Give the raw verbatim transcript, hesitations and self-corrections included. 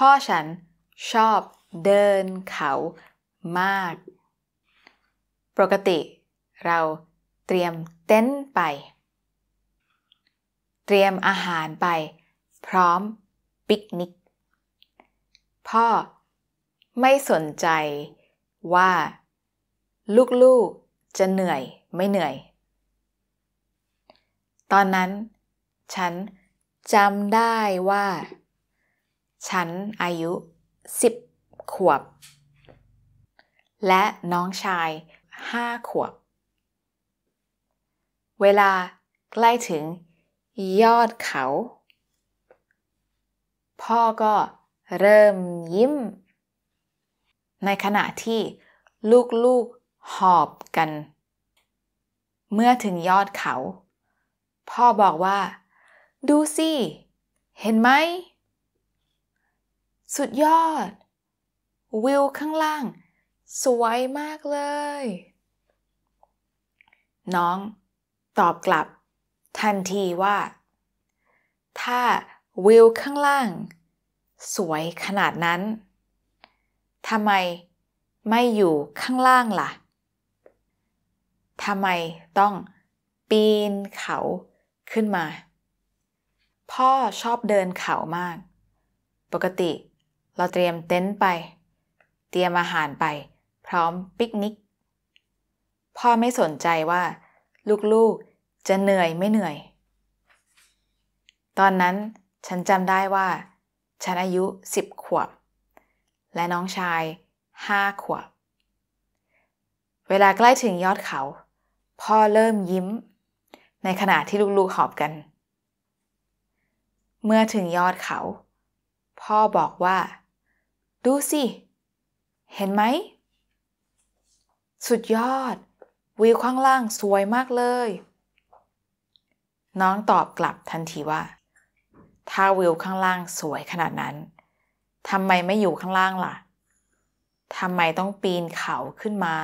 พ่อฉันชอบเดินเขามากปกติเราเตรียมเต็นท์ไปเตรียมอาหารไปพร้อมปิกนิกพ่อไม่สนใจว่าลูกๆจะเหนื่อยไม่เหนื่อยตอนนั้นฉันจำได้ว่าฉันอายุสิบขวบและน้องชายห้าขวบเวลาใกล้ถึงยอดเขาพ่อก็เริ่มยิ้มในขณะที่ลูกๆหอบกันเมื่อถึงยอดเขาพ่อบอกว่าดูสิเห็นไหมสุดยอดวิวข้างล่างสวยมากเลยน้องตอบกลับทันทีว่าถ้าวิวข้างล่างสวยขนาดนั้นทำไมไม่อยู่ข้างล่างล่ะทำไมต้องปีนเขาขึ้นมาพ่อชอบเดินเขามากปกติเราเตรียมเต็นท์ไปเตรียมอาหารไปพร้อมปิกนิกพ่อไม่สนใจว่าลูกๆจะเหนื่อยไม่เหนื่อยตอนนั้นฉันจำได้ว่าฉันอายุสิบขวบและน้องชายห้าขวบเวลาใกล้ถึงยอดเขาพ่อเริ่มยิ้มในขณะที่ลูกๆหอบกันเมื่อถึงยอดเขาพ่อบอกว่าดูสิเห็นไหมสุดยอดวิวข้างล่างสวยมากเลยน้องตอบกลับทันทีว่าถ้าวิวข้างล่างสวยขนาดนั้นทำไมไม่อยู่ข้างล่างล่ะทำไมต้องปีนเขาขึ้นมา